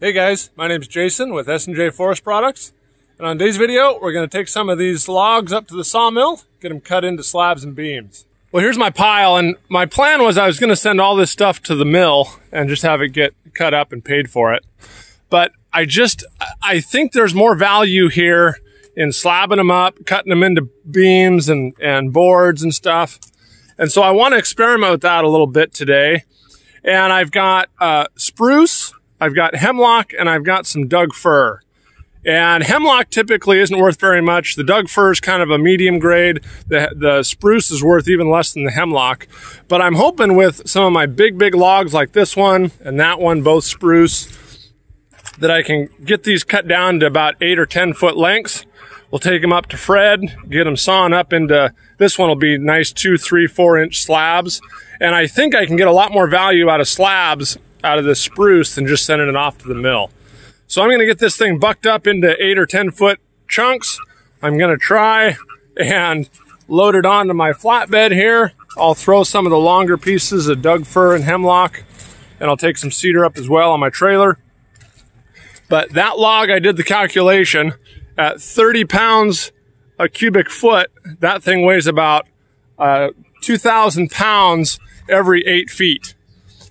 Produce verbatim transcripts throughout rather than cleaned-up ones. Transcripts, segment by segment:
Hey guys, my name's Jason with S and J Forest Products, and on today's video we're going to take some of these logs up to the sawmill, get them cut into slabs and beams. Well, here's my pile, and my plan was I was going to send all this stuff to the mill and just have it get cut up and paid for it. But I just, I think there's more value here in slabbing them up, cutting them into beams and, and boards and stuff. And so I want to experiment with that a little bit today. And I've got uh, spruce, I've got hemlock, and I've got some Doug fir. And hemlock typically isn't worth very much. The Doug fir is kind of a medium grade. The, the spruce is worth even less than the hemlock. But I'm hoping with some of my big, big logs like this one and that one, both spruce, that I can get these cut down to about eight or ten foot lengths. We'll take them up to Fred, get them sawn up into, this one will be nice two, three, four inch slabs. And I think I can get a lot more value out of slabs out of this spruce than just sending it off to the mill. So I'm gonna get this thing bucked up into eight or ten foot chunks. I'm gonna try and load it onto my flatbed here. I'll throw some of the longer pieces of Doug fir and hemlock, and I'll take some cedar up as well on my trailer. But that log, I did the calculation, at thirty pounds a cubic foot, that thing weighs about uh, two thousand pounds every eight feet.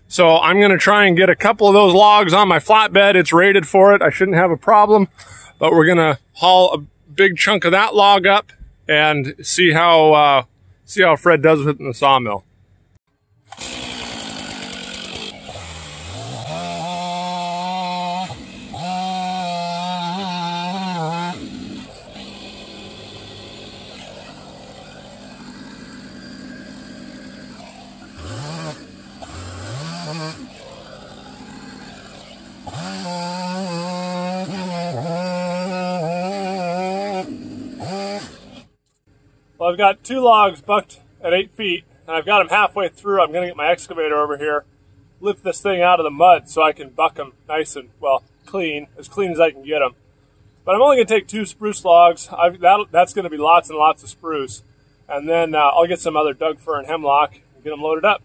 So I'm gonna try and get a couple of those logs on my flatbed. It's rated for it, I shouldn't have a problem, but we're gonna haul a big chunk of that log up and see how, uh, see how Fred does with it in the sawmill. Well, I've got two logs bucked at eight feet, and I've got them halfway through. I'm going to get my excavator over here, lift this thing out of the mud so I can buck them nice and, well, clean, as clean as I can get them. But I'm only going to take two spruce logs. I've, that, that's going to be lots and lots of spruce. And then uh, I'll get some other Doug fir and hemlock and get them loaded up.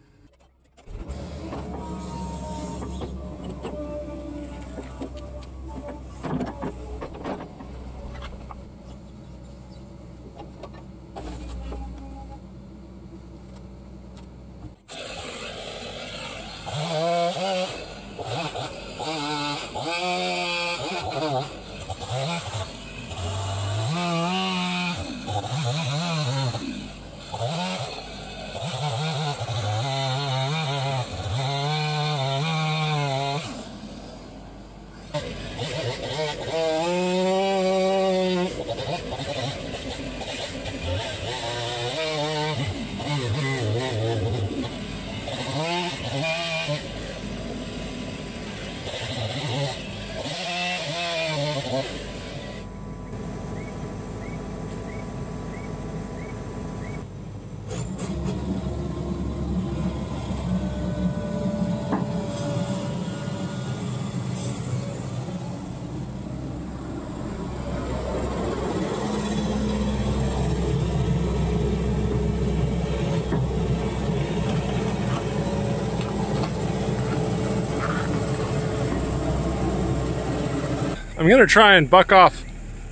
I'm gonna try and buck off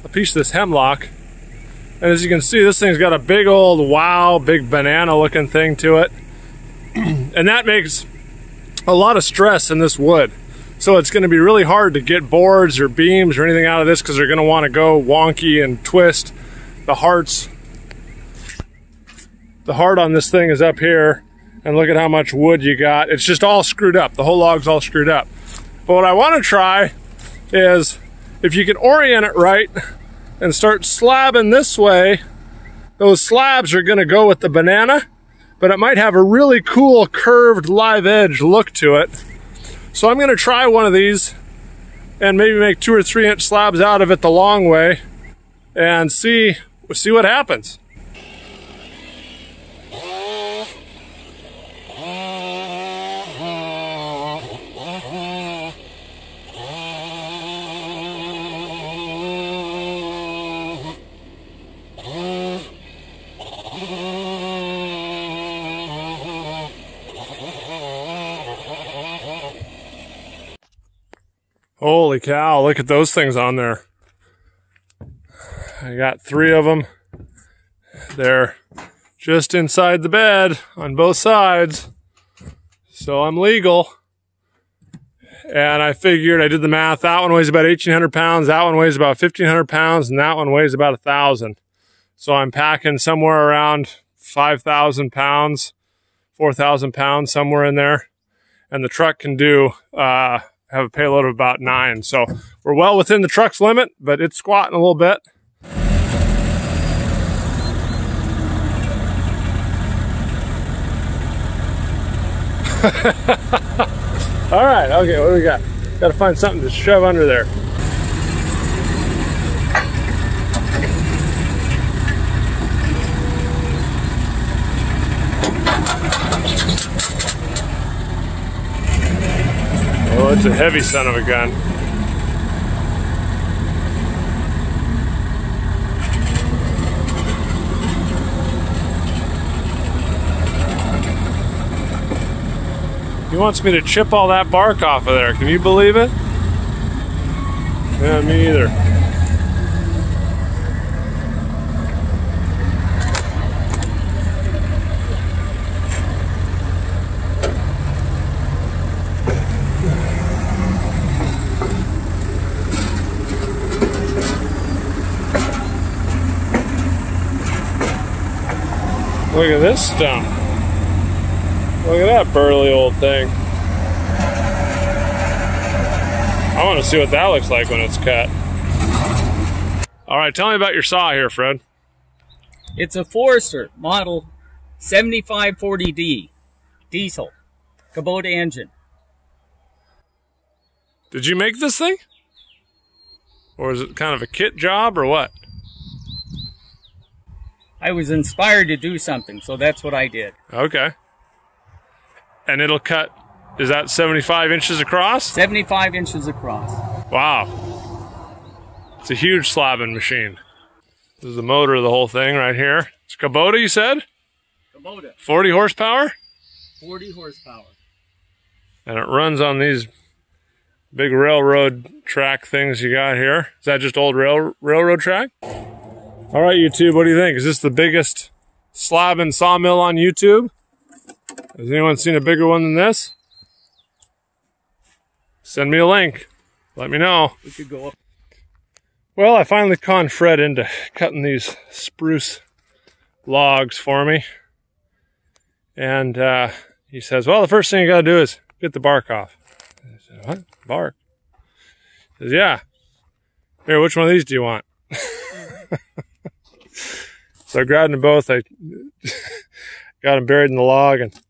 a piece of this hemlock. And as you can see, this thing's got a big old wow, big banana looking thing to it. And that makes a lot of stress in this wood. So it's gonna be really hard to get boards or beams or anything out of this because they're gonna wanna go wonky and twist. The hearts, the heart on this thing is up here. And look at how much wood you got. It's just all screwed up. The whole log's all screwed up. But what I wanna try is, if you can orient it right and start slabbing this way, those slabs are gonna go with the banana, but it might have a really cool curved live edge look to it. So I'm gonna try one of these and maybe make two or three inch slabs out of it the long way and see, see what happens. Holy cow, look at those things on there. I got three of them. They're just inside the bed on both sides. So I'm legal. And I figured, I did the math, that one weighs about eighteen hundred pounds, that one weighs about fifteen hundred pounds, and that one weighs about one thousand. So I'm packing somewhere around five thousand pounds, four thousand pounds, somewhere in there. And the truck can do, uh, have a payload of about nine. So we're well within the truck's limit, but it's squatting a little bit. All right, okay, what do we got? Gotta find something to shove under there. Oh, it's a heavy son of a gun. He wants me to chip all that bark off of there. Can you believe it? Yeah, me either. Look at this stump. Look at that burly old thing. I want to see what that looks like when it's cut. All right, tell me about your saw here, Fred. It's a Forester model seventy-five forty D, diesel, Kubota engine. Did you make this thing? Or is it kind of a kit job or what? I was inspired to do something, so that's what I did. Okay. And it'll cut, is that seventy-five inches across? seventy-five inches across. Wow. It's a huge slabbing machine. This is the motor of the whole thing right here. It's Kubota, you said? Kubota. forty horsepower? forty horsepower. And it runs on these big railroad track things you got here. Is that just old rail railroad track? All right, YouTube, what do you think? Is this the biggest slab and sawmill on YouTube? Has anyone seen a bigger one than this? Send me a link. Let me know. We could go up. Well, I finally conned Fred into cutting these spruce logs for me. And uh, he says, well, the first thing you gotta do is get the bark off. I said, what? Bark? He says, yeah. Here, which one of these do you want? So I grabbed them both, I got them buried in the log, and look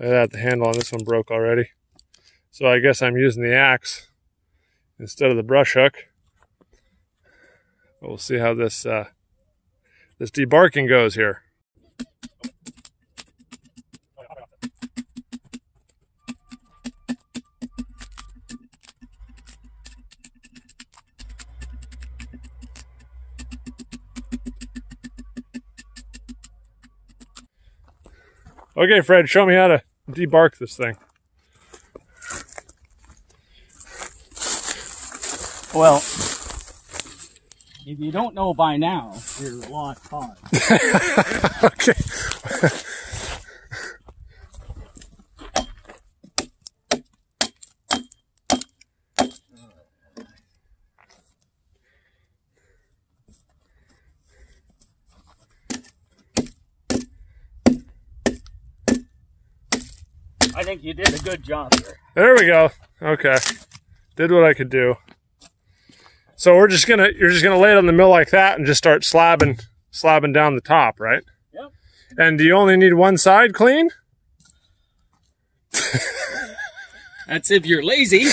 at that, the handle on this one broke already. So I guess I'm using the axe instead of the brush hook. But we'll see how this, uh, this debarking goes here. Okay, Fred, show me how to debark this thing. Well, if you don't know by now, you're a lost cause. Okay. I think you did a good job here. There we go. Okay. Did what I could do. So we're just gonna you're just gonna lay it on the mill like that and just start slabbing slabbing down the top, right? Yep. And do you only need one side clean? That's if you're lazy.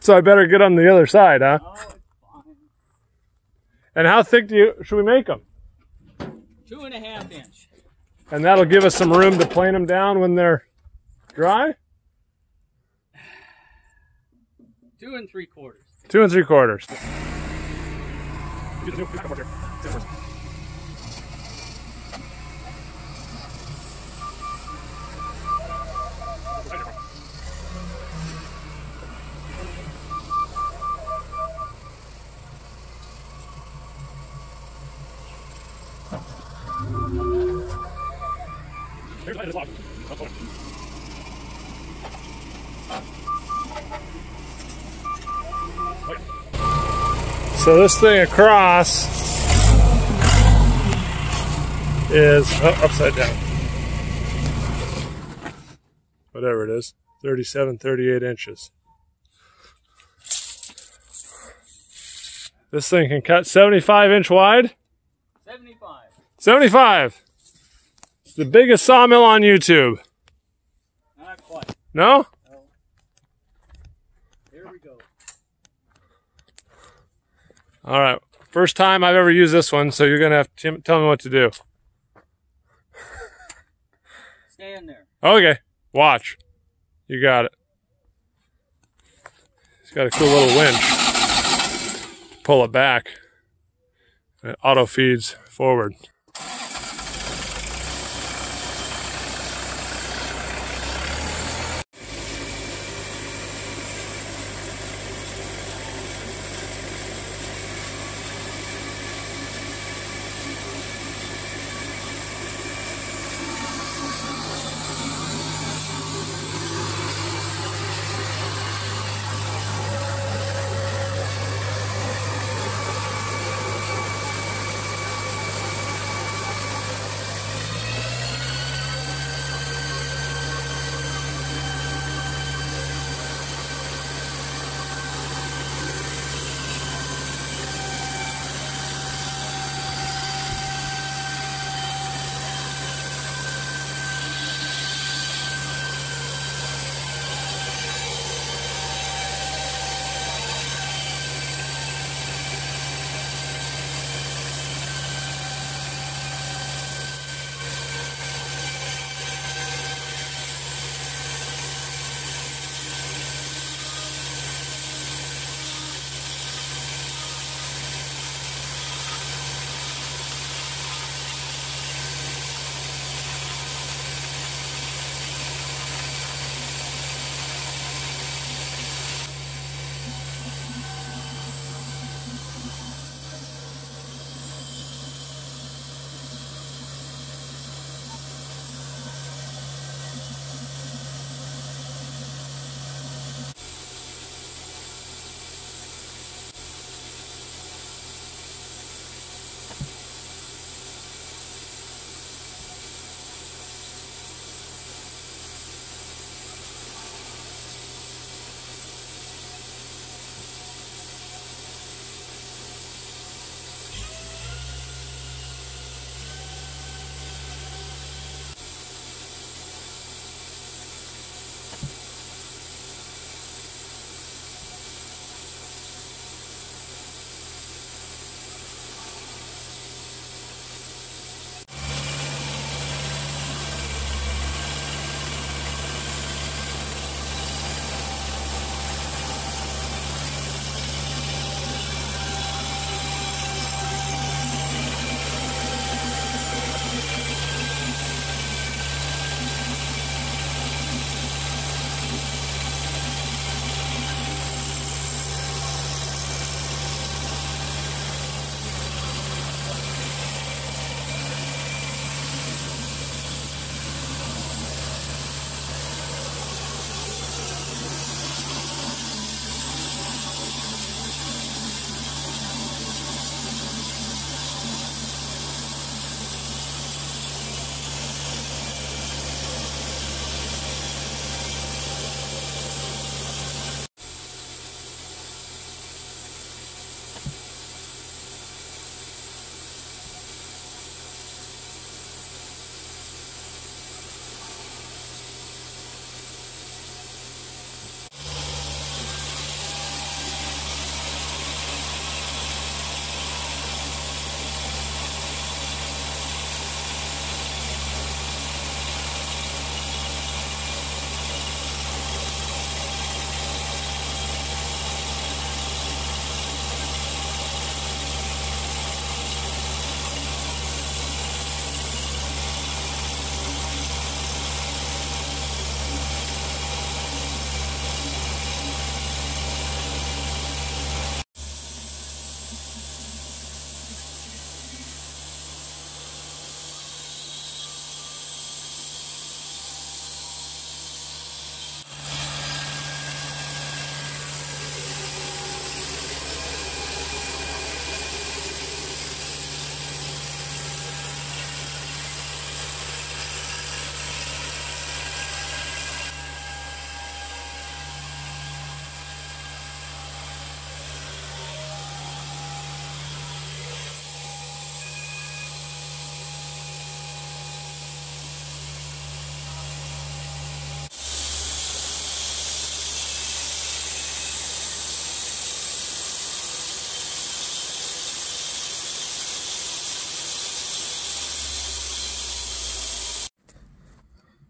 So I better get on the other side, huh? Oh, it's fine. And how thick do you should we make them? Two and a half inch. And that'll give us some room to plane them down when they're dry? Two and three quarters. Two and three quarters. There's my lock. So this thing across is oh, upside down. Whatever it is, thirty-seven, thirty-eight inches. This thing can cut seventy-five inch wide? seventy-five. seventy-five! It's the biggest sawmill on YouTube. Not quite. No? No. Here we go. Alright, first time I've ever used this one, so you're going to have to tell me what to do. Stay in there. Okay, watch. You got it. It's got a cool little winch. Pull it back, and it auto feeds forward.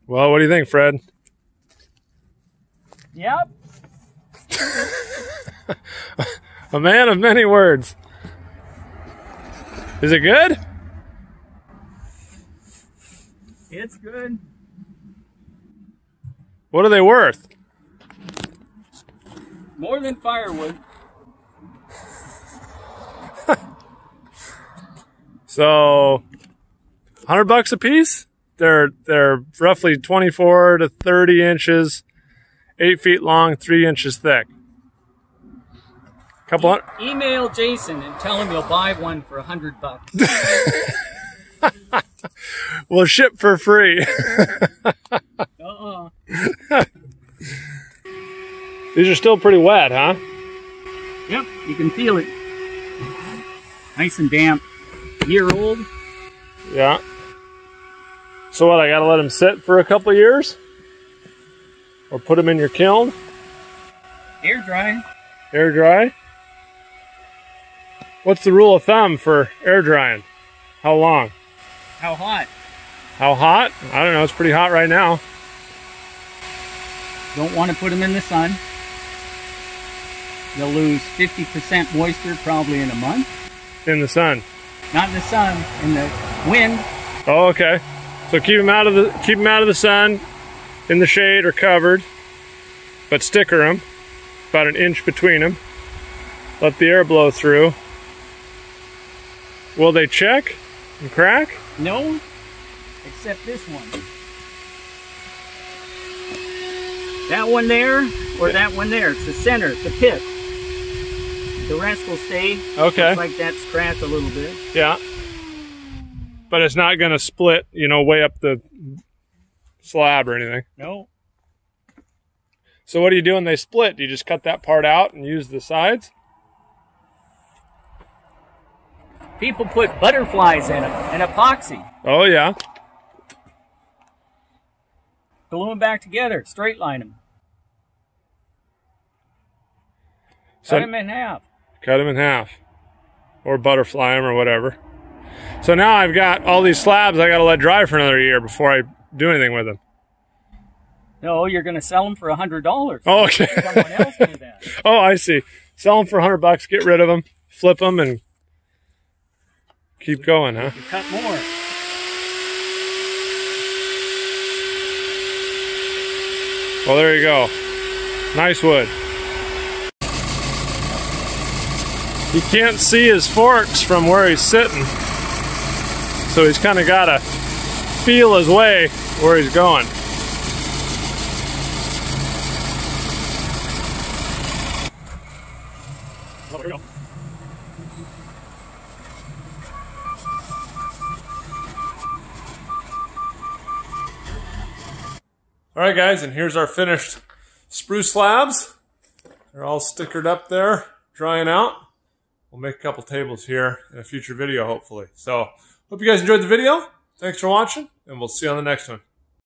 Well, what do you think, Fred? Yep. A man of many words. Is it good? It's good. What are they worth? More than firewood. So, a hundred bucks a piece? They're they're roughly twenty-four to thirty inches, eight feet long, three inches thick. Couple e hundred. Email Jason and tell him you'll buy one for a hundred bucks. We'll ship for free. Uh-uh. These are still pretty wet, huh? Yep, you can feel it. Nice and damp. Year old. Yeah. So what, I gotta let them sit for a couple of years? Or put them in your kiln? Air dry. Air dry? What's the rule of thumb for air drying? How long? How hot? How hot? I don't know, it's pretty hot right now. Don't want to put them in the sun. They'll lose fifty percent moisture probably in a month. In the sun? Not in the sun, in the wind. Oh, okay. So keep them out of the keep them out of the sun, in the shade or covered, but sticker them about an inch between them. Let the air blow through. Will they check and crack? No, except this one. That one there, or that one there. It's the center, the pit. The rest will stay. Okay. Just like that scratch a little bit. Yeah. But it's not going to split, you know, way up the slab or anything. No. So what do you do when they split? Do you just cut that part out and use the sides? People put butterflies in them and epoxy. Oh, yeah. Glue them back together. Straight line them. So, cut them in half. Cut them in half. Or butterfly them or whatever. So now I've got all these slabs I got to let dry for another year before I do anything with them. No, you're going to sell them for a hundred dollars. Oh, okay. Someone else did that. Oh, I see. Sell them for a hundred bucks, get rid of them, flip them, and keep going, huh? You cut more. Well, there you go. Nice wood. You can't see his forks from where he's sitting. So he's kind of got to feel his way where he's going. Oh, here we go. All right, guys, and here's our finished spruce slabs. They're all stickered up there, drying out. We'll make a couple tables here in a future video, hopefully. So, hope you guys enjoyed the video. Thanks for watching, and we'll see you on the next one.